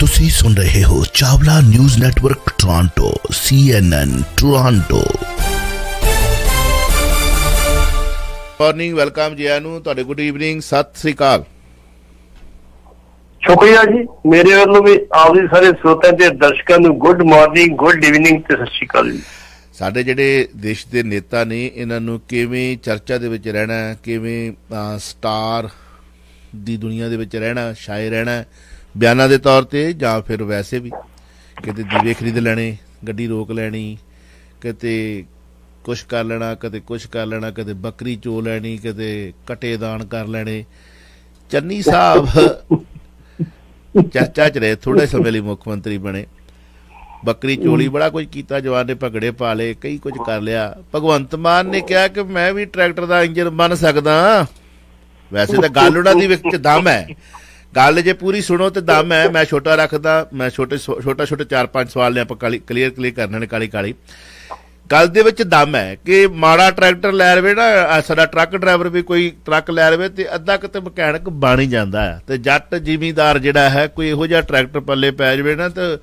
तुसी सुन रहे हो Chawla news network Toronto CNN Toronto. Morning, welcome जी आनू ਤੁਹਾਡੇ ਗੁੱਡ ਈਵਨਿੰਗ, ਸਤਿ ਸ੍ਰੀ ਅਕਾਲ। ਸ਼ੁਕਰੀਆ ਜੀ, ਮੇਰੇ ਵੱਲੋਂ ਵੀ ਆਪ ਜੀ ਸਾਰੇ ਸਰੋਤਿਆਂ ਤੇ ਦਰਸ਼ਕਾਂ ਨੂੰ ਗੁੱਡ ਮਾਰਨਿੰਗ, ਗੁੱਡ ਈਵਨਿੰਗ ਤੇ ਸਤਿ ਸ੍ਰੀ ਅਕਾਲ। ਸਾਡੇ ਜਿਹੜੇ ਦੇਸ਼ ਦੇ ਨੇਤਾ ਨੇ ਇਹਨਾਂ ਨੂੰ ਕਿਵੇਂ ਚਰਚਾ ਦੇ ਵਿੱਚ ਰਹਿਣਾ, ਕਿਵੇਂ ਸਟਾਰ ਦੀ ਦੁਨੀਆ ਦੇ ਵਿੱਚ ਰਹਿਣਾ, ਸ਼ਾਇਰ ਰਹਿਣਾ ਬਿਆਨਾਂ ਦੇ ਤੌਰ 'ਤੇ ਜਾਂ ਫਿਰ ਵੈਸੇ ਵੀ ਕਿਤੇ ਦੀਵੇ ਖਰੀਦ ਲੈਣੇ, ਗੱਡੀ ਰੋਕ ਲੈਣੀ, ਕਿਤੇ ਕੁਛ ਕਰ ਲੈਣਾ, ਕਦੇ ਕੁਛ ਕਰ ਲੈਣਾ, ਕਦੇ ਬੱਕਰੀ ਚੋ ਲੈਣੀ, ਕਦੇ ਕਟੇ ਦਾਨ ਕਰ ਲੈਣੇ। ਚੰਨੀ ਸਾਹਿਬ ਚਰਚਾ 'ਚ ਰਹੇ, ਥੋੜ੍ਹੇ ਸਮੇਂ ਲਈ ਮੁੱਖ ਮੰਤਰੀ ਬਣੇ, ਬੱਕਰੀ ਚੋਲੀ ਬੜਾ ਕੁਝ ਕੀਤਾ, ਜਵਾਨ ਨੇ ਭਗੜੇ ਪਾ ਲਏ, ਕਈ ਕੁਝ ਕਰ ਲਿਆ। ਭਗਵੰਤ ਮਾਨ ਨੇ ਕਿਹਾ ਕਿ ਮੈਂ ਵੀ ਟਰੈਕਟਰ ਦਾ ਇੰਜਨ ਬਣ ਸਕਦਾ। ਵੈਸੇ ਤਾਂ ਗੱਲ ਉਹਨਾਂ ਦੀ ਵਿੱਚ ਦਮ ਹੈ, ਗੱਲ ਜੇ ਪੂਰੀ ਸੁਣੋ ਤੇ ਦਮ ਹੈ। ਮੈਂ ਛੋਟਾ ਰੱਖਦਾ, ਮੈਂ ਛੋਟੇ 4-5 ਸਵਾਲ ਨੇ ਆਪਾਂ ਕਲੀਅਰ ਕਰਨੇ ਨੇ ਕਾਲੀ। ਗੱਲ ਦੇ ਵਿੱਚ ਦਮ ਹੈ ਕਿ ਮਾੜਾ ਟਰੈਕਟਰ ਲੈ ਰਵੇ ਨਾ, ਸਾਡਾ ਟਰੱਕ ਡਰਾਈਵਰ ਵੀ ਕੋਈ ਟਰੱਕ ਲੈ ਰਵੇ ਤੇ ਅੱਧਾ ਕਿਤੇ ਮਕੈਨਿਕ ਬਣ ਹੀ ਜਾਂਦਾ ਹੈ, ਤੇ ਜੱਟ ਜ਼ਿਮੀਂਦਾਰ ਜਿਹੜਾ ਹੈ ਕੋਈ ਇਹੋ ਜਿਹਾ ਟਰੈਕਟਰ ਪੱਲੇ ਪੈ ਜਾਵੇ ਨਾ ਤੇ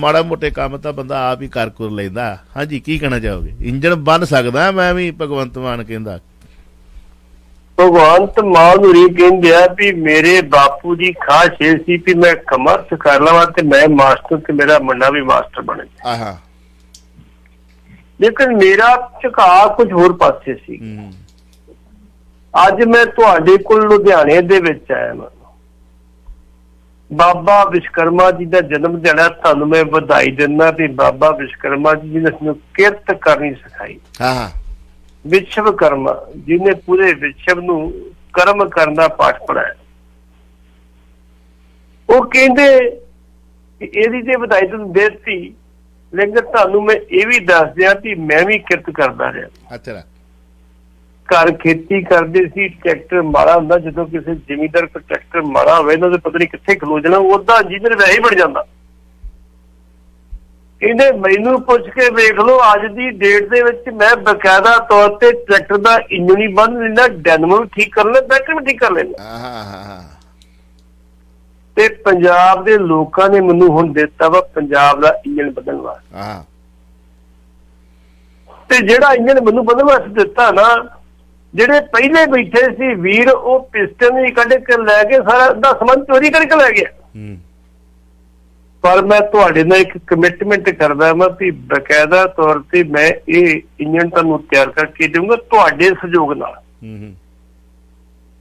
ਮਾੜਾ ਮੋਟੇ ਕੰਮ ਤਾਂ ਬੰਦਾ ਆਪ ਹੀ ਕਰ ਕੁਰ ਲੈਂਦਾ। ਹਾਂਜੀ, ਕੀ ਕਹਿਣਾ ਚਾਹੋਗੇ? ਇੰਜਣ ਬਣ ਸਕਦਾ ਮੈਂ ਵੀ, ਭਗਵੰਤ ਮਾਨ ਕਹਿੰਦਾ। ਭਗਵੰਤ ਮਾਨ ਨੂੰ ਕਹਿੰਦੇ ਆ ਵੀ ਮੇਰੇ ਬਾਪੂ ਦੀ ਖਾਸ ਇਹ ਸੀ ਵੀ ਮੈਂ ਕਮਰਸ ਕਰ ਲਵਾਂ ਤੇ ਮੈਂ ਮਾਸਟਰ ਤੇ ਮੇਰਾ ਮੁੰਡਾ ਵੀ ਮਾਸਟਰ ਬਣੇ। ਲੇਕਿਨ ਮੇਰਾ ਝੁਕਾਅ ਕੁਝ ਹੋਰ ਪਾਸੇ ਸੀ। ਅੱਜ ਮੈਂ ਤੁਹਾਡੇ ਕੋਲ ਲੁਧਿਆਣੇ ਦੇ ਵਿੱਚ ਆਇਆ, ਬਾਬਾ ਵਿਸ਼ਵਕਰਮਾ ਜੀ ਦਾ ਜਨਮ ਦਿਹਾੜਾ, ਤੁਹਾਨੂੰ ਮੈਂ ਵਧਾਈ ਦਿੰਦਾ ਵੀ ਬਾਬਾ ਵਿਸ਼ਵਕਰਮਾ ਜੀ ਨੇ ਸਾਨੂੰ ਕਿਰਤ ਕਰਨੀ ਸਿਖਾਈ। ਵਿਸ਼ਵਕਰਮਾ ਜੀ ਨੇ ਪੂਰੇ ਵਿਸ਼ਵ ਨੂੰ ਕਰਮ ਕਰਨ ਦਾ ਪਾਠ ਪੜਾਇਆ। ਉਹ ਕਹਿੰਦੇ ਇਹਦੀ ਤੇ ਵਧਾਈ ਤੁਹਾਨੂੰ ਦੇ ਦਿੱਤੀ, ਲੇਕਿਨ ਤੁਹਾਨੂੰ ਮੈਂ ਇਹ ਵੀ ਦੱਸ ਦਿਆਂ ਕਿ ਮੈਂ ਵੀ ਕਿਰਤ ਕਰਦਾ ਰਿਹਾ। ਘਰ ਖੇਤੀ ਕਰਦੇ ਸੀ, ਟਰੈਕਟਰ ਮਾੜਾ ਹੁੰਦਾ, ਜਦੋਂ ਕਿਸੇ ਜ਼ਿਮੀਂਦਾਰ ਕੋਲ ਟਰੈਕਟਰ ਮਾੜਾ ਹੋਵੇ ਨਾ ਤੇ ਪਤਾ ਨਹੀਂ ਕਿੱਥੇ ਖਲੋ ਜਾਣਾ, ਉਹਦਾ ਇੰਜੀਨੀਅਰ ਵੈਸੇ ਹੀ ਬਣ ਜਾਂਦਾ। ਇਹਨੇ ਮੈਨੂੰ ਪੁੱਛ ਕੇ ਵੇਖ ਲਓ, ਅੱਜ ਦੀ ਡੇਟ ਦੇ ਵਿੱਚ ਮੈਂ ਬਕਾਇਦਾ ਤੌਰ ਤੇ ਟਰੈਕਟਰ ਦਾ ਇੰਜਣ ਹੀ ਬੰਦ ਲੈਂਦਾ, ਡੈਨਮ ਵੀ ਠੀਕ ਕਰ ਲੈਂਦਾ, ਬੈਟਰ ਵੀ ਠੀਕ ਕਰ ਲੈਂਦਾ। ਤੇ ਪੰਜਾਬ ਦੇ ਲੋਕਾਂ ਨੇ ਮੈਨੂੰ ਹੁਣ ਦਿੱਤਾ ਵਾ ਪੰਜਾਬ ਦਾ ਇੰਜਣ ਬਦਲਣ ਵਾਸਤੇ, ਤੇ ਜਿਹੜਾ ਇੰਜਣ ਮੈਨੂੰ ਬਦਲਣ ਵਾਸਤੇ ਦਿੱਤਾ ਨਾ, ਜਿਹੜੇ ਪਹਿਲੇ ਬੈਠੇ ਸੀ ਵੀਰ ਉਹ ਪਿਸਟਨ ਹੀ ਕੱਢ ਕੇ ਲੈ ਕੇ ਸਾਰਾ ਦਾ ਸਮਾਨ ਚੋਰੀ ਕਰਕੇ ਲੈ ਗਿਆ। ਪਰ ਮੈਂ ਤੁਹਾਡੇ ਨਾਲ ਇੱਕ ਕਮਿਟਮੈਂਟ ਕਰਦਾ ਵਾਂ ਵੀ ਬਕਾਇਦਾ ਤੌਰ ਤੇ ਮੈਂ ਇਹ ਇੰਜਣ ਤੁਹਾਨੂੰ ਤਿਆਰ ਕਰਕੇ ਦੇਵਾਂਗਾ ਤੁਹਾਡੇ ਸਹਿਯੋਗ ਨਾਲ।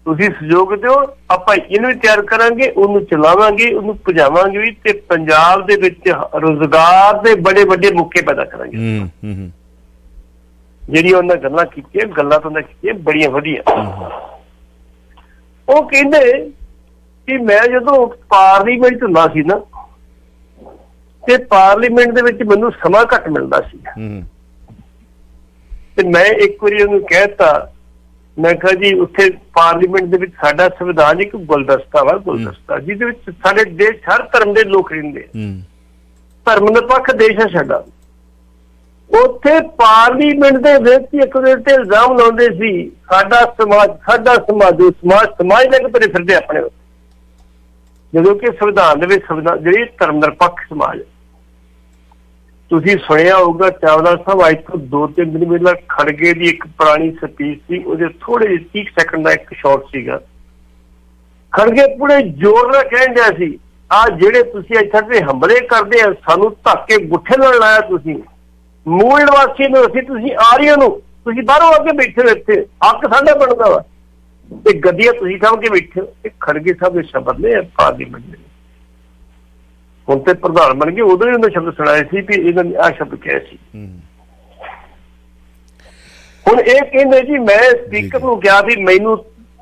ਤੁਸੀਂ ਸਹਿਯੋਗ ਦਿਓ, ਆਪਾਂ ਇੰਜਣ ਵੀ ਤਿਆਰ ਕਰਾਂਗੇ, ਉਹਨੂੰ ਚਲਾਵਾਂਗੇ, ਉਹਨੂੰ ਭਜਾਵਾਂਗੇ ਵੀ, ਤੇ ਪੰਜਾਬ ਦੇ ਵਿੱਚ ਰੁਜ਼ਗਾਰ ਦੇ ਬੜੇ ਵੱਡੇ ਮੌਕੇ ਪੈਦਾ ਕਰਾਂਗੇ। ਜਿਹੜੀਆਂ ਉਹਨਾਂ ਗੱਲਾਂ ਕੀਤੀਆਂ, ਗੱਲਾਂ ਤਾਂ ਉਹਨਾਂ ਕੀਤੀਆਂ ਬੜੀਆਂ ਵਧੀਆ। ਉਹ ਕਹਿੰਦੇ ਕਿ ਮੈਂ ਜਦੋਂ ਪਾਰਲੀਮੈਂਟ ਹੁੰਦਾ ਸੀ ਨਾ, ਤੇ ਪਾਰਲੀਮੈਂਟ ਦੇ ਵਿੱਚ ਮੈਨੂੰ ਸਮਾਂ ਘੱਟ ਮਿਲਦਾ ਸੀ, ਤੇ ਮੈਂ ਇੱਕ ਵਾਰੀ ਉਹਨੂੰ ਕਹਿਤਾ, ਮੈਂ ਕਿਹਾ ਜੀ ਉੱਥੇ ਪਾਰਲੀਮੈਂਟ ਦੇ ਵਿੱਚ ਸਾਡਾ ਸੰਵਿਧਾਨ ਇੱਕ ਗੁਲਦਸਤਾ ਵਾ, ਗੁਲਦਸਤਾ ਜਿਹਦੇ ਵਿੱਚ ਸਾਡੇ ਦੇਸ਼ ਹਰ ਧਰਮ ਦੇ ਲੋਕ ਰਹਿੰਦੇ, ਧਰਮ ਨਿਰਪੱਖ ਦੇਸ਼ ਹੈ ਸਾਡਾ। ਉੱਥੇ ਪਾਰਲੀਮੈਂਟ ਦੇ ਵਿੱਚ ਇੱਕ ਦੇ ਉੱਤੇ ਇਲਜ਼ਾਮ ਲਾਉਂਦੇ ਸੀ ਸਾਡਾ ਸਮਾਜ, ਸਾਡਾ ਸਮਾਜ, ਸਮਾਜ ਲੈ ਕੇ ਤੁਰੇ ਫਿਰਦੇ ਆਪਣੇ, ਜਦੋਂ ਕਿ ਸੰਵਿਧਾਨ ਦੇ ਵਿੱਚ ਸੰਵਿਧਾਨ ਜਿਹੜੀ ਧਰਮ ਨਿਰਪੱਖ ਸਮਾਜ। ਤੁਸੀਂ ਸੁਣਿਆ ਹੋਊਗਾ ਚਾਵਲਾ ਸਾਹਿਬ, ਅੱਜ ਤੋਂ 2-3 ਦਿਨ ਪਹਿਲਾਂ ਖੜਗੇ ਦੀ ਇੱਕ ਪੁਰਾਣੀ ਸਪੀਚ ਸੀ, ਉਹਦੇ ਥੋੜੇ ਜਿਹੇ 30 ਸੈਕਿੰਡ ਦਾ ਇੱਕ ਸ਼ਾਟ ਸੀਗਾ। ਖੜਗੇ ਪੂਰੇ ਜ਼ੋਰ ਨਾਲ ਕਹਿਣ ਡਿਆ ਸੀ, ਆਹ ਜਿਹੜੇ ਤੁਸੀਂ ਇੱਥੇ ਤੇ ਹਮਲੇ ਕਰਦੇ ਆ, ਸਾਨੂੰ ਧੱਕੇ ਗੁੱਠੇ ਨਾਲ ਲਾਇਆ ਤੁਸੀਂ, ਮੂਲ ਨਿਵਾਸੀ ਨੂੰ ਅਸੀਂ, ਤੁਸੀਂ ਆਰੀਆਂ ਨੂੰ, ਤੁਸੀਂ ਬਾਹਰੋਂ ਅੱਗੇ ਬੈਠੇ ਹੋ, ਇੱਥੇ ਹੱਕ ਸਾਡਾ ਬਣਦਾ ਵਾ ਤੇ ਗੱਦੀਆਂ ਤੁਸੀਂ ਸਾਂਭ ਕੇ ਬੈਠੇ ਹੋ। ਇਹ ਖੜਗੇ ਸਾਹਿਬ ਦੇ ਸ਼ਬਦ ਨੇ ਪਾਰਲੀਮੈਂਟ ਦੇ। ਹੁਣ ਤੇ ਪ੍ਰਧਾਨ ਬਣ ਗਏ, ਉਦੋਂ ਹੀ ਉਹਨਾਂ ਸ਼ਬਦ ਸੁਣਾਏ ਸੀ ਵੀ ਇਹਨਾਂ ਨੇ ਆਹ ਸ਼ਬਦ ਕਹੇ ਸੀ। ਹੁਣ ਇਹ ਕਹਿੰਦੇ ਜੀ ਮੈਂ ਸਪੀਕਰ ਨੂੰ ਕਿਹਾ ਵੀ ਮੈਨੂੰ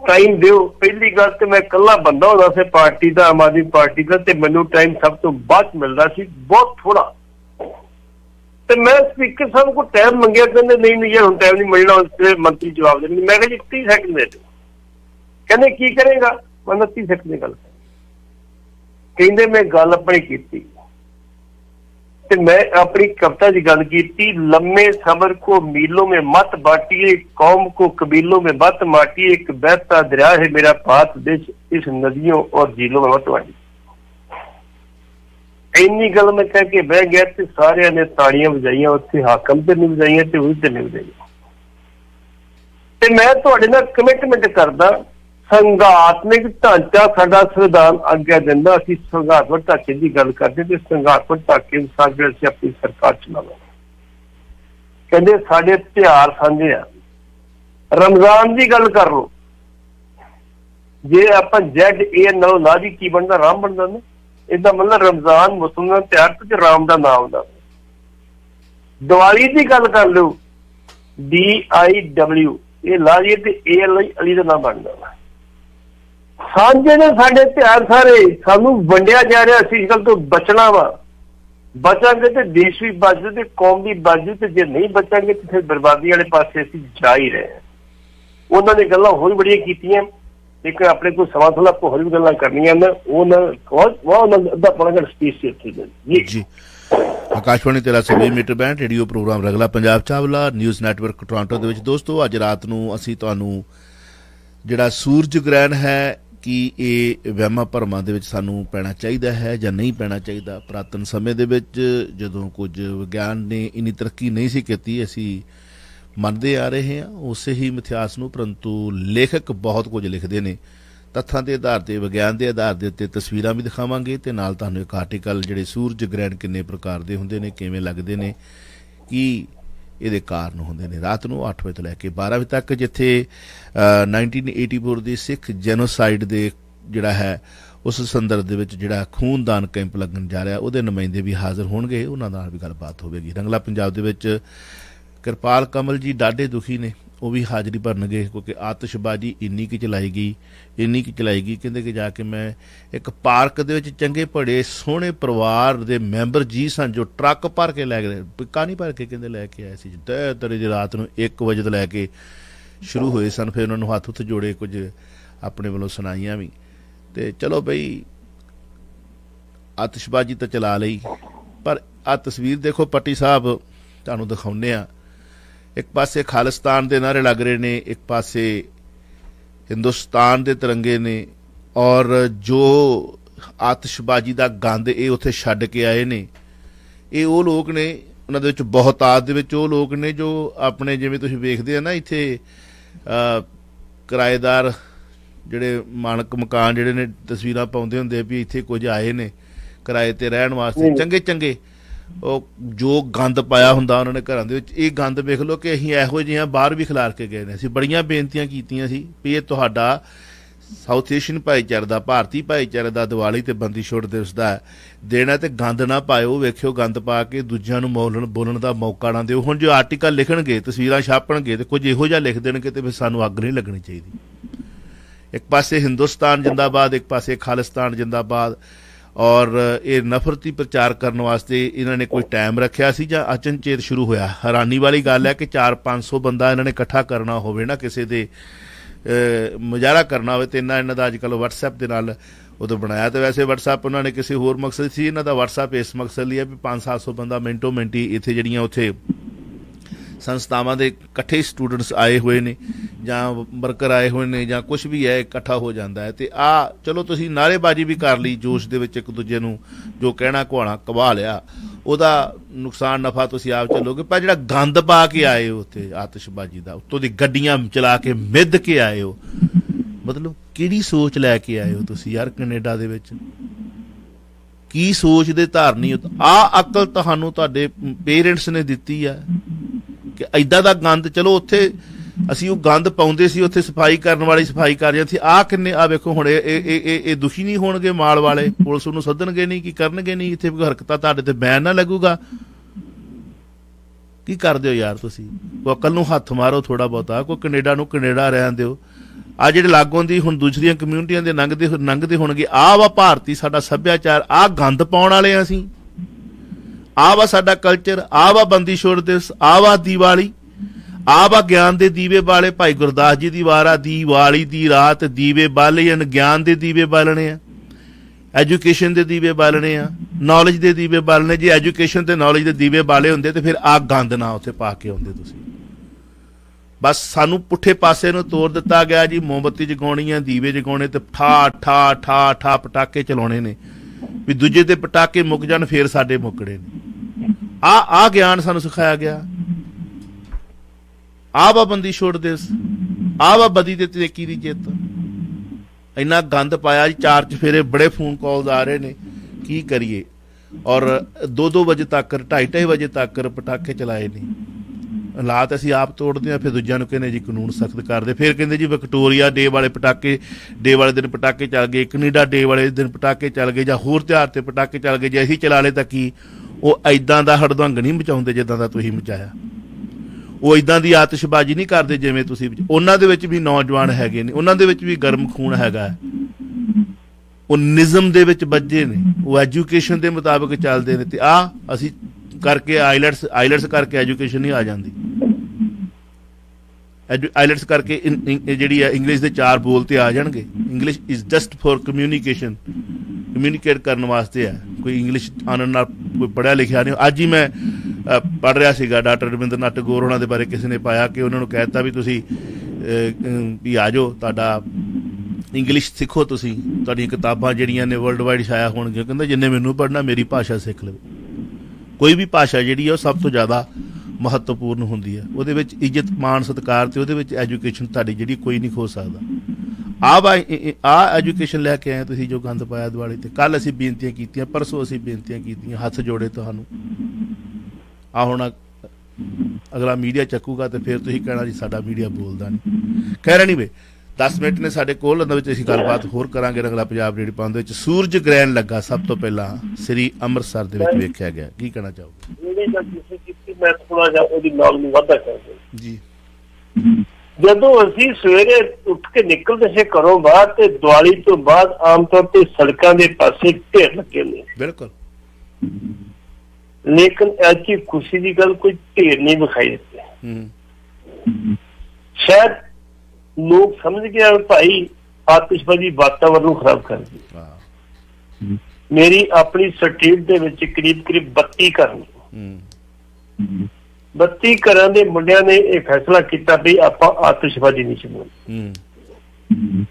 ਟਾਈਮ ਦਿਓ। ਪਹਿਲੀ ਗੱਲ ਤੇ ਮੈਂ ਇਕੱਲਾ ਬੰਦਾ ਹੁੰਦਾ ਸੀ ਪਾਰਟੀ ਦਾ, ਆਮ ਆਦਮੀ ਪਾਰਟੀ ਦਾ, ਤੇ ਮੈਨੂੰ ਟਾਈਮ ਸਭ ਤੋਂ ਬਾਅਦ ਮਿਲਦਾ ਸੀ, ਬਹੁਤ ਥੋੜਾ। ਤੇ ਮੈਂ ਸਪੀਕਰ ਸਾਹਿਬ ਕੋਲ ਟਾਈਮ ਮੰਗਿਆ, ਕਹਿੰਦੇ ਨਹੀਂ ਨਹੀਂ ਯਾਰ ਹੁਣ ਟਾਈਮ ਨਹੀਂ ਮਿਲਣਾ, ਮੰਤਰੀ ਜਵਾਬ ਦੇਣਗੇ। ਮੈਂ ਕਿਹਾ ਜੀ 30 ਸੈਕਿੰਡ ਦੇ ਦਿਓ। ਕਹਿੰਦੇ ਕੀ ਕਰੇਗਾ? ਮੈਂ 30 ਸੈਕਿੰਡ ਦੀ ਗੱਲ। ਕਹਿੰਦੇ ਮੈਂ ਗੱਲ ਆਪਣੀ ਕੀਤੀ ਤੇ ਮੈਂ ਆਪਣੀ ਕਵਿਤਾ ਦੀ ਗੱਲ ਕੀਤੀ, ਲੰਮੇ ਸਬਰ ਕੋ ਮੀਲੋਂ ਮੈਂ ਮਤ ਬਾਟੀਏ, ਕੌਮ ਕੋ ਕਬੀਲੋਂ ਮੈਂ ਮਤ ਮਾਟੀਏ, ਇੱਕ ਬਹਿਤਾ ਦਰਿਆ ਹੈ ਮੇਰਾ ਭਾਰਤ ਦੇਸ਼, ਇਸ ਨਦੀਆਂ ਔਰ ਝੀਲੋਂ ਮੈਂ ਮਤ ਵਾਟੀ। इन्नी गल मैं कह के बह गया तो सारे ने ताड़ियां बजाइया उत्थे हाकम से नहीं बजाइया तो उस से नहीं बजाइया। तो मैं थोड़े ना कमिटमेंट करदा संघात्मक ढांचा साडा संविधान आग्या दिंदा असीं संघात्मक ढांचे की गल करदे ते संघात्मक ढांचे अनुसार जिहड़ी असीं अपनी सरकार चलावांगे। कहंदे साडे तिहार सांझे आ, रमजान की गल कर लो जे आप जैड ए नालों ना दी की बनदा राम बनदा ना, इसका मतलब रमजान मुसलमान त्यार तो राम का नाम आता। दिवाली की गल कर लो DIW ये ला लिए तो AL अली का नाम बन जाए। साझे ने साढ़े त्यार सारे सानू वंडिया जा रहा, असीं इस गल तो बचना वा, बचांगे तो देश भी बच जू तो कौम भी बच जू, तो जे नहीं बचांगे तो फिर बर्बादी वाले पासे असीं जा ही रहे हैं। उन्होंने गल्लां होर बड़ियां कीतियां, लेकिन अपने को सवा थोड़ा होर भी गल्लां करनियां ने, अद्धा पौना घंटा स्पीच से जी। Akashvani 1320 metre band radio programme Rangla Punjab Chawla news network Toronto दे विच दोस्तों अज रात नूं असीं तुहानूं जिहड़ा सूरज ग्रहण है कि ये वहमा भरमां दे विच सानूं पैना चाहीदा है जां नहीं पैना चाहीदा। पुरातन समय दे विच जदों कुछ विग्यान ने इन्नी तरक्की नहीं सी कीती असीं ਮੰਨਦੇ ਆ ਰਹੇ ਹਾਂ ਉਸੇ ਹੀ ਮਿਥਿਹਾਸ ਨੂੰ, ਪਰੰਤੂ ਲੇਖਕ ਬਹੁਤ ਕੁਝ ਲਿਖਦੇ ਨੇ। ਤੱਥਾਂ ਦੇ ਆਧਾਰ 'ਤੇ ਵਿਗਿਆਨ ਦੇ ਆਧਾਰ ਦੇ ਉੱਤੇ ਤਸਵੀਰਾਂ ਵੀ ਦਿਖਾਵਾਂਗੇ ਅਤੇ ਨਾਲ ਤੁਹਾਨੂੰ ਇੱਕ ਆਰਟੀਕਲ ਜਿਹੜੇ ਸੂਰਜ ਗ੍ਰਹਿਣ ਕਿੰਨੇ ਪ੍ਰਕਾਰ ਦੇ ਹੁੰਦੇ ਨੇ, ਕਿਵੇਂ ਲੱਗਦੇ ਨੇ, ਕੀ ਇਹਦੇ ਕਾਰਨ ਹੁੰਦੇ ਨੇ। ਰਾਤ ਨੂੰ 8 ਵਜੇ ਤੋਂ ਲੈ ਕੇ 12 ਵਜੇ ਤੱਕ ਜਿੱਥੇ 1984 ਦੀ ਸਿੱਖ ਜੈਨੋਸਾਈਡ ਦੇ ਜਿਹੜਾ ਹੈ ਉਸ ਸੰਦਰਭ ਦੇ ਵਿੱਚ ਜਿਹੜਾ ਖੂਨਦਾਨ ਕੈਂਪ ਲੱਗਣ ਜਾ ਰਿਹਾ ਉਹਦੇ ਨੁਮਾਇੰਦੇ ਵੀ ਹਾਜ਼ਰ ਹੋਣਗੇ, ਉਹਨਾਂ ਨਾਲ ਵੀ ਗੱਲਬਾਤ ਹੋਵੇਗੀ। ਰੰਗਲਾ ਪੰਜਾਬ ਦੇ ਵਿੱਚ कृपाल कमल जी डाढ़े दुखी ने, वो भी हाजरी भरनगे क्योंकि आतिशबाजी इन्नी की चलाई गई कहते कि जाके मैं एक पार्क दे विच चंगे भड़े सोहने परिवार दे मैंबर जी सन जो ट्रक भर के लै गए, कहानी भर के कहते लैके आए सी तय तरे जी रात नूं 1 बजे तो लैके शुरू हुए सन। फिर उन्होंने हत्थ उत्थ जोड़े कुछ अपने वालों सुनाइया भी, तो चलो बई आतिशबाजी तो चला लई, पर आ तस्वीर देखो पट्टी साहब तुहानूं दिखाउने आ। एक पासे खालिस्तान के नारे लग रहे ने, एक पासे हिंदुस्तान के तिरंगे ने, और जो आतिशबाजी का गंद ये उत्थे छड्ड के आए ने ये वो लोग ने, उन्हां दे विच बहुतात दे विच वो लोग ने जो अपने जिवें तुसीं वेखदे हो ना इत्थे किराएदार जिहड़े माणक मकान जिहड़े ने तस्वीरां पाउंदे हुंदे भी इत्थे कुछ आए ने किराए ते रहण वास्ते, चंगे चंगे जो गंद पाया हुंदा उन्होंने घरां दे विच। ये गंद वेख लो कि असीं इहो जिहा बाहर भी खिलार के गए ने, असीं बड़ियां बेनतियां कीतियां सी भी इह तुहाडा साउथ एशियन भाईचारे दा भारती भाईचारे दा दिवाली ते बंदी छोड़ दिवस दा देना ते गंद ना पाओ, वेखिओ गंद पा के दूजिआं नूं बोलण दा मौका ना दिओ। हुण जो आर्टिकल लिखणगे तस्वीरां छापणगे ते कुछ इहो जिहा लिख देणगे ते फिर सानूं अग्ग नहीं लगणी चाहीदी। एक पासे हिंदुस्तान जिंदाबाद, एक पासे खालिस्तान जिंदाबाद, और ये नफरती प्रचार करने वास्ते इन्होंने कोई टाइम रखा सी जां अचनचेत शुरू होया। हैरानी वाली गल है कि 400-500 बंदा इन्होंने इकट्ठा करना होवे ना, किसी दे मुजाहरा करना होवे ते इन्हों का अजकल WhatsApp दे नाल उदों बनाया, तो वैसे WhatsApp उन्होंने किसी होर मकसद से इन्हों का WhatsApp इस मकसद लिए भी 500-700 बंदा मिनटों मिनट ही इत्थे जिहड़ियां उत्थे संस्थावां दे इकट्ठे स्टूडेंट्स आए हुए ने जां वर्कर आए हुए ने जां कुछ भी है इकट्ठा हो जाता है। तो आ चलो तुसीं नारेबाजी भी कर ली जोश दे विच, एक दूजे नूं जो कहना घुआना घवा लिया, उहदा नुकसान नफा तुसीं आप चलोगे, पर जिहड़ा गंद पा के आए हो उत्थे आतिशबाजी दा, उत्तों दी गड्डियां चला के मिध के आए हो, मतलब किहड़ी सोच लै के आए हो तुसीं यार? कनेडा दे विच की सोच दे धारनी आ अकल तुहानूं तुहाडे पेरेंट्स ने दित्ती आ कि इदा का गंद, चलो उत्थे असीं वो गंद पाउंदे सी, उत्थे सफाई करने वाली सफाई कर रही थी। आ किन्ने आ वेखो हुण ए दुखी नहीं होणगे, माल वाले पुलिस नूं सदणगे नहीं, की करनगे नहीं, इत्थे कोई हरकतां तुहाडे ते बैन ना लगूगा। की करदे हो यार तुसीं? अकल नूं हत्थ मारो थोड़ा बहुता, कोई कनेडा नूं कनेडा रहण दिओ। आ जिहड़े लागों दी हुण दूसरियां कम्यूनिटियां दे लंघदे होणगे, आ वा भारती साडा सभ्याचार, आ गंद पाउण वाले असीं, आ वा साडा कल्चर, आ वा बंदी छोड़ दिवस, आ वा दिवाली, आ वा ज्ञान दे दीवे बाले। भाई गुरदास जी दी वारा दिवाली दी रात दीवे बाले या ज्ञान दे दीवे बालने आ, एजुकेशन दे दीवे बालने आ, नॉलेज दे दीवे बालने। जे एजुकेशन ते नॉलेज दे दीवे बाले हुंदे ते फिर आ गंद ना उत्थे पा के आउंदे तुसीं। बस सानू पुठे पासे नूं तोड़ दित्ता गया जी, मोमबत्ती जगाउणी आ, दीवे जगाउणे, ते ठा ठा ठा ठा पटाके चलाउणे ने। भी दूजे दे पटाके मुक जान फिर साडे मुकड़े ने। आ ज्ञान सानू सिखाया गया। आवा बंदी छोड़ देस, आवा बदी दे तरीकी दी जित। इन्ना गंद पाया जी, चार चफेरे, बड़े फोन कॉल आ रहे ने, की करिए। और 2-2 बजे तक, 2:30 बजे तक पटाके चलाए ने। हालात असीं आप तोड़ते हैं, फिर दूजिआं नूं कहने जी कानून सख्त कर दे। फिर कहते जी विक्टोरिया डे वाले पटाके, डे वाले दिन पटाके चल गए, कनेडा डे वाले दिन पटाके चल गए, जां होर त्यौहार ते पटाके चल गए। जे असीं चला लए तां की वह इदां दा हड़दंग नहीं मचाउंदे जिदां दा तुसीं मचाया, वो इदां दी आतिशबाजी नहीं करते जिवें तुसीं। उन्हां दे विच भी नौजवान हैगे ने, उन्हां दे विच भी गर्म खून हैगा, वो निज़म दे विच बज्जे ने, वो एजुकेशन के मुताबिक चलते हैं। तो असीं करके आइलट्स करके एजुकेशन नहीं आ जाती। आइलट्स करके जी इंग्लिश के 4 बोलते आ जाएंगे। English is just for communication, communicate करने वास्ते है। कोई इंग्लिश आनंद ना कोई पढ़िया लिखा नहीं। अज ही मैं पढ़ रहा सीगा, डॉक्टर रविंद्र नाथ टैगोर होना के बारे किसी ने पाया कि उन्होंने कहता भी तुसी भी आ जाओ, तुहाडा इंग्लिश सीखो, तुसी तुहाडीआं किताबां जिहड़ियां ने वर्ल्ड वाइड छाया होणगीआं। कहंदा जिन्ने मैनूं पढ़ना मेरी भाषा सीख लवे। कोई भी भाषा जिहड़ी है सब तो ज़्यादा महत्वपूर्ण हुंदी है। उहदे विच इज्जत मान सत्कार ते उहदे विच एजुकेशन तुहाडी जिहड़ी कोई नहीं खो सकदा। आ एजुकेशन लैके आए तुसीं जो गंद पाया दिवाली ते। कल असीं बेनतियां कीतियां, परसों असीं बेनतियां कीतियां, हथ जोड़े तुहानूं। आ हुण अगला मीडिया चकूगा तो फिर तुसीं कहणा जी साडा मीडिया बोलदा नहीं। कह रहे नहीं वे 10 मिनट ने साढ़े कोल, असीं गलबात होर करांगे। रंगला पंजाब रेडियो पाउंड विच सूरज ग्रहण लगा सब तो पहला श्री अमृतसर दे विच वेखिया गया। की कहना चाहोगे? जदों असीं सवेरे उठ के निकलदे सी घरों बाहर ते दिवाली तो बाद आम तौर ते सड़कां दे पासे ढेर लगे ने। बिल्कुल। लेकिन ऐसी खुशी की गल कोई ढेर नहीं विखाई दित्ती। शायद लोग समझ गया भाई आतिशबाजी वातावरण खराब कर दी। मेरी अपनी स्ट्रीट के करीब 32 घर ने, 32 घर के मुंडिया ने यह फैसला किया भी आप आतिशबाजी नहीं चलानी।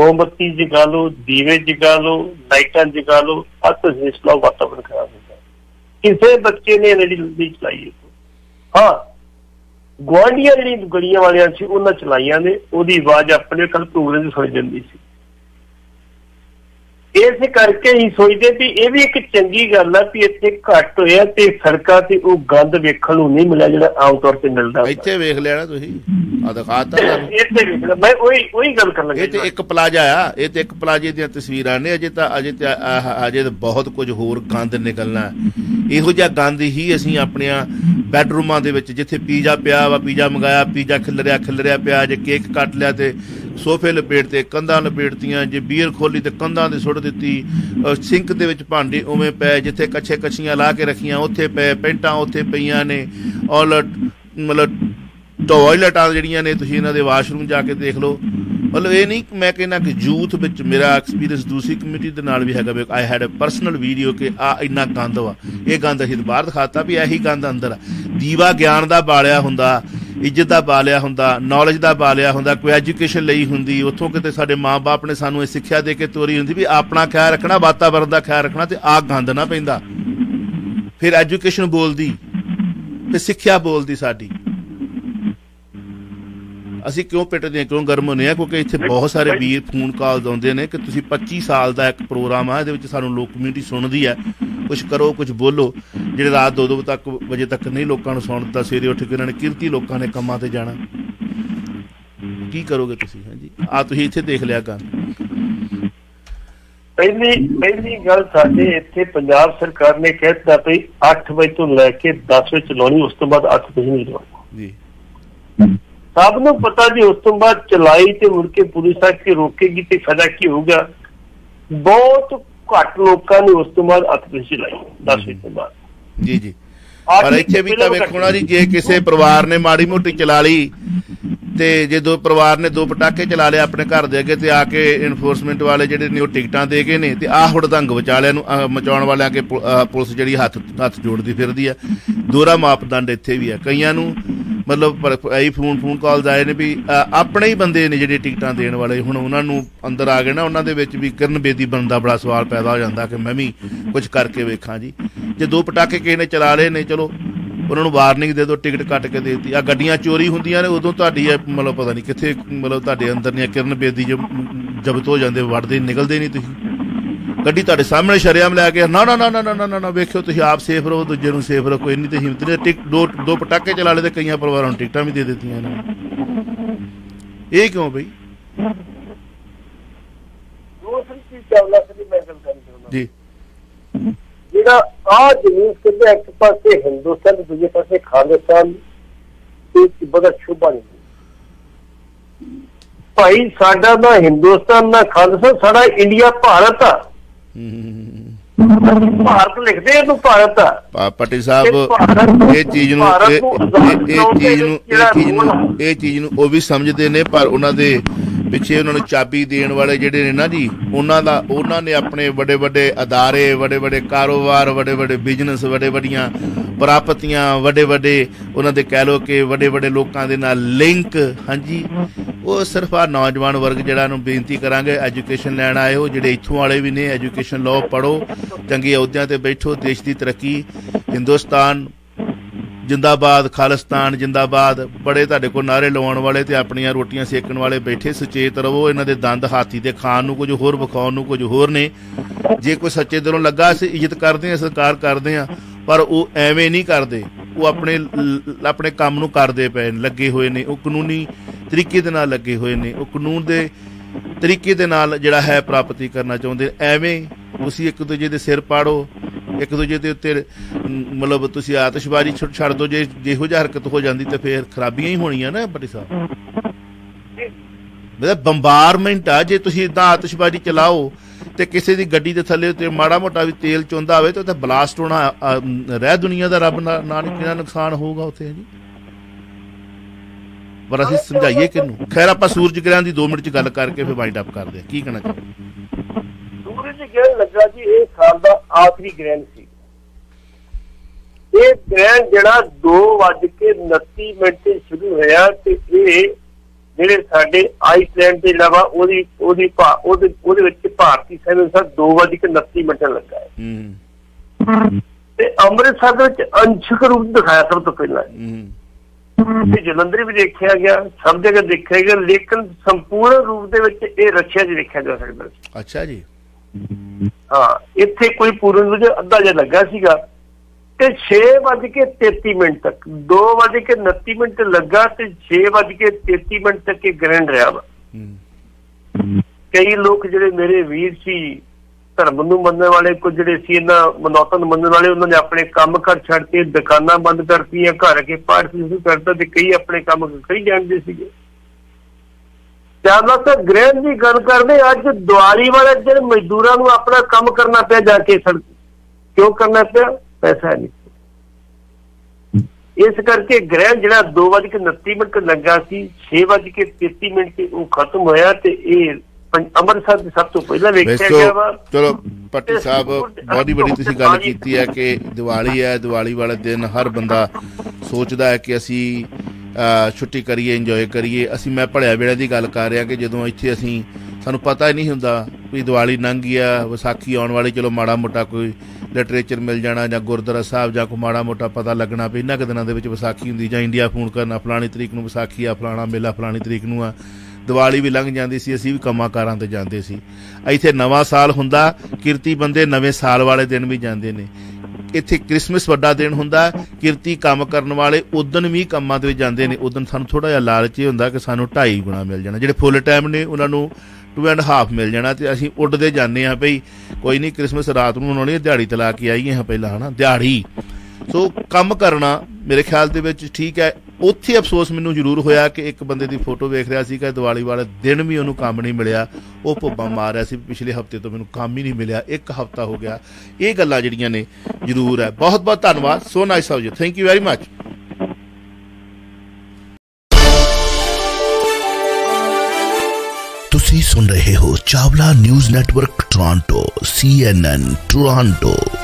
मोमबत्ती जगा लो, दीवे जगा लो, लाइटा जगा लो, आतिशबाजी चलाओ, वातावरण खराब होगा। किसी बच्चे ने एलईडी नहीं चलाई। हाँ, गुआढ़िया जी गलिया वाली से उन्हें चलाइया ने, आवाज अपने कल प्रोग्राम सुन जाती सी। इस करके ही सोचते भी यह भी एक चंगी गल है भी इतने घट होया ते सड़कों से वो गंद वेखण नूं नहीं मिला जो आम तौर पर मिलता। इत्थे वेख लिया ना तुसीं, दिखाता इत्थे वेख लिया। मैं ओही गल करन लगा। इत्थे एक प्लाजा आ, इह ते एक प्लाजे दीआं तस्वीरां ने। अजे तो बहुत कुछ होर गंद निकलना। इहो जिहा गंद ही असीं अपने बैडरूमां दे विच, जिथे पीजा पिया वा, पीजा मंगाया, पीजा खिलरिया पिया। जे केक कट लिया तो सोफे लपेटते, कंधां लपेटतियां। जे बीयर खोली तो कंधां ते सुट दित्ती। सिंक दे विच भांडे उवें पए, जिथे कच्छे कच्छियां ला के रखियां उत्थे पए, पैंटां उत्थे पईयां ने। और मतलब टॉयलेटां जिहड़ियां ने, तुसीं इन्हां दे वाशरूम जाके देख लो। मतलब ये नहीं मैं कहना कि यूथ विच मेरा एक्सपीरियंस दूसरी कम्यूनिटी दे नाल भी हैगा। I had a personal video कि आ इन्ना गंद वा, ये गंद असीं बाहर दिखाता भी यही गंद अंदर आ। दीवा ज्ञान दा बालिया हुंदा, इज्जत दा बालिया हुंदा, नॉलेज दा बालिया हुंदा, कोई एजुकेशन लई हुंदी। उत्थों किते साडे माँ बाप ने सानूं इह सिक्ख्या दे के तोरी हुंदी भी अपना ख्याल रखना, वातावरण दा ख्याल रखना, ते आ गंद ना पैंदा। फिर एजुकेशन बोलदी ते सिक्ख्या बोलदी साडी। असीं क्यों पिटदे, क्यों गर्म होंदे आ? क्योंकि इत्थे बहुत सारे वीर फोन कॉल आउंदे ने कि तुसीं 25 साल का एक प्रोग्राम आ, इहदे विच सानूं लोक कम्यूनिटी सुणदी है, कुछ करो, कुछ बोलो। जिहड़े रात 2 बजे तक नहीं लोकां नूं सौण दित्ता, सवेरे उठ के उन्हां ने किरती लोकां ने कम्मां ते जाना। की करोगे तुसीं? हां जी, आ तुसीं इत्थे देख लिया कर। पहली गल साडे इत्थे पंजाब सरकार ने कहता पई 8 बजे तो लैके 10 बजे चलाउणी, उस तों बाद 8 बजे नहीं चलाउणी जी। सब नूं पता जी। उस तो बाद चलाई तो मुड़ के पुलिस आके रोकेगी तो फायदा की होगा? बहुत घट लोगों ने उस तो बाद आतिशबाजी चलाई 10 बजे तो बाद। जी जी। और इत्थे भी तो वेखो ना जी, जे किसी परिवार ने माड़ी मोटी चला ली ते जे दो परिवार ने दो पटाके चला लिया अपने घर के अगे तो आके इनफोर्समेंट वाले जिहड़े ने टिकटां दे गए ने, तो आह हड़दंग विचालियां नूं मचाउण वालियां के पुलिस जिहड़ी हत्थ जोड़दी फिरदी है। दोहरा मापदंड इत्थे भी है, कईयां नूं मतलब आई फोन कॉल्स आए ने भी अपने ही बंदे ने जिहड़े टिकटां देण वाले हुण उहनां नूं अंदर आ गए ना, उहनां दे विच भी किरण बेदी बनदा बड़ा सवाल पैदा हो जांदा कि मैं भी कुछ करके वेखां जी। जे दो पटाके किसी ने चला लए ने चलो उन्होंने वार्निंग दे दो, टिकट कट के देती। आ गड्डियां चोरी होंदियां ने उदों तुहाडी मतलब पता नहीं कित्थे मतलब तुहाडे अंदर दी किरण बेदी जब्त हो जांदे, वड़दे निकलदे नहीं, तुसीं गड्डी तुहाडे सामने शरेआम लै के ना ना ना ना ना ना ना वेखिओ तुसीं आप सेफ रहो, दूजे नूं सेफ रखो, इन्नी ते हिम्मत नहीं। टिकट दो पटाके चला लए ते कईयां परिवारां नूं टिकटां भी दे दित्तियां ने, इह क्यों बई? जी आज एक पासे हिंदुस्तान दूजे पासे खालिस्तान बड़ा शोभा नहीं भाई, साडा ना हिंदुस्तान ना खालिस्तान, साडा इंडिया भारत आ। भारत लिखते हैं तो भारत आ। पटेल साहब ये चीज नूं वो भी समझते ने, पर उन्होंने पिछे उन्होंने चाबी देने वाले जिहड़े ने ना जी, उन्होंने अपने बड़े बड़े अदारे, बड़े बड़े कारोबार, बड़े बड़े बिजनेस, बड़े बड़िया प्राप्तियां, बड़े बड़े उन्होंने कह लो कि बड़े बड़े लोगों के नाल लिंक। हाँ जी, वो सिर्फ आ नौजवान वर्ग जिहड़ा नूं बेनती करांगे, एजुकेशन लैण आए हो जिहड़े इत्थों वाले भी ने, एजुकेशन लो, पढ़ो, चंगे अहुदियां ते बैठो, देश की तरक्की। हिंदुस्तान जिंदाबाद, खालिस्तान जिंदाबाद, बड़े तुहाडे कोल नारे लवाउण वाले ते अपणियां रोटियां सेकण वाले बैठे, सुचेत रवो। इन्हां दे दंद हाथी दे खाण नूं कुछ होर, विखाउण नूं कुछ होर ने। जे कोई सच्चे दिलों लगा असीं इज्जत करदे आं, सरकार करदे आं, पर ओह एवें नहीं करदे, ओह अपने काम नूं करदे पए लगे होए ने, ओह कानूनी तरीके दे नाल लगे होए ने, ओह कानून दे तरीके दे नाल जिहड़ा है प्राप्ति करना चाहुंदे। एवें उसी एक दूजे दे सिर पाड़ो, एक दूजे के उत्ते मतलब तुसी आतिशबाजी छड़ दो, जे जिहो जिही हरकत हो जाती तो फिर खराबियां ही होनियां ना। भट्टी साहब मतलब बंबारमेंट आ, जे तुसी इदां आतिशबाजी चलाओ तो किसी की गड्डी के थले ते माड़ा मोटा भी तेल चोंदा आवे तो ब्लास्ट होना, रह दुनिया का रब ना कितना नुकसान होगा उत्थे जी। पर असीं समझाइए किनूं। खैर आपां सूरज ग्रहण की 2 मिनट च गल करके फिर वाइंड अप करदे की कहना चाहिए। सूरज ग्रहण लगा जी, इस साल का आखिरी ग्रहण सी। ਇਹ ग्रहण ਜਿਹੜਾ 2:29 शुरू होया ਤੇ ਇਹ ਜਿਹੜੇ ਸਾਡੇ ਆਈਸਲੈਂਡ ਦੇ ਇਲਾਵਾ ਉਹਦੇ ਵਿੱਚ ਭਾਰਤੀ ਸਮੇਂ ਅਨੁਸਾਰ 2:29 ਲੱਗਾ ਹੈ ਤੇ ਅੰਮ੍ਰਿਤਸਰ ਦੇ ਵਿੱਚ ਅੰਸ਼ਕ ਰੂਪ ਦਿਖਾਇਆ ਸਭ ਤੋਂ ਪਹਿਲਾਂ ਤੇ ਜਲੰਧਰ ਵੀ ਦੇਖਿਆ ਗਿਆ, ਸਭ ਜਗ੍ਹਾ ਦੇਖਿਆ ਗਿਆ, ਲੇਕਿਨ ਸੰਪੂਰਨ ਰੂਪ ਦੇ ਵਿੱਚ ਇਹ ਰਸ਼ੀਆ 'ਚ ਦੇਖਿਆ ਜਾ ਸਕਦਾ। ਅੱਛਾ ਜੀ, ਹਾਂ ਇੱਥੇ ਕੋਈ ਪੂਰਨ ਵਿੱਚ ਅੱਧਾ ਜਿਹਾ ਲੱਗਾ ਸੀਗਾ ਤੇ 6:33 तक 2:29 लगा तो 6:33 तक ये ग्रहण रहा वा। कई लोग जिहड़े मेरे वीर सी, धर्म नूं मनण वाले, कुछ जिहड़े सी इन्हां मनौतां नूं मनण वाले, उन्होंने अपने काम घर छड़ के, दुकानां बंद करतीआं, घर के पाठ शुरू करता तो कई अपने काम कई जाणदे सीगे। ज्यादातर ग्रहण की गल करदे अज दिवाली वाले दिन मजदूरां नूं अपना काम करना पिया जाके, सड़क क्यों करना पिया? पैसा नहीं। इस करके ग्रहण जिहड़ा 2:29 लगा सी, 6:33 वो खत्म होया ते अमृतसर सब तो पहला वेखिया गया वा। चलो पट्टी साहब बहुत ही बड़ी तुसी गल कीती है कि दिवाली है, दिवाली वाले दिन हर बंदा सोचदा है कि असी छुट्टी करिए, इंजॉय करिए। असी मैं भलिया वेले दी गल कर रहा कि जदों इत्थे असी सानूं पता ही नहीं हुंदा भी दिवाली लंघ गई आ, विसाखी आउण वाली, चलो माड़ा मोटा कोई लिटरेचर मिल जाना या गुरद्वारा साहब या कोई माड़ा मोटा पता लगना भी इन्हां क दिनां दे विच विसाखी हुंदी, जां इंडिया फोन करना फलाणी तरीक नूं विसाखी आ, फलाणा मेला फलाणी तरीक नूं आ। दिवाली भी लंघ जाती सी, असीं भी कम्मां कारां ते जांदे सी। इत्थे नवां साल हुंदा, किरती बंदे नवें साल वाले दिन भी जांदे ने। इत्थे क्रिसमस वड्डा दिन हुंदा, किरती काम करन वाले उदन भी कामां दे जांदे ने। उदन सानूं थोड़ा जिहा लालच हुंदा कि सानूं 2.5 गुणा मिल जाना, जिहड़े फुल टाइम ने उन्हां नूं 2.5 मिल जाना, तो असीं उड्डदे जाने आ भई कोई नहीं क्रिसमस रात नूं मनाउणी, दिहाड़ी ते ला के आईए हां पहिलां, है ना दिहाड़ी। सो काम करना मेरे ख्याल दे विच ठीक है। उत्थे अफसोस मैनूं जरूर होया कि एक बंदे दी फोटो वेख रहा सी कि दिवाली वाले दिन भी उन्होंने काम नहीं मिलिया, वो भुब्बा मार रहा सी पिछले हफ्ते तो मैनूं काम ही नहीं मिलिया, 1 हफ्ता हो गया। ये गल्लां जिहड़ियां ने जरूर है। बहुत बहुत धन्यवाद। सो नाइस साहब जी, थैंक यू वेरी मच। से सुन रहे हो Chawla news network Toronto, CNN Toronto.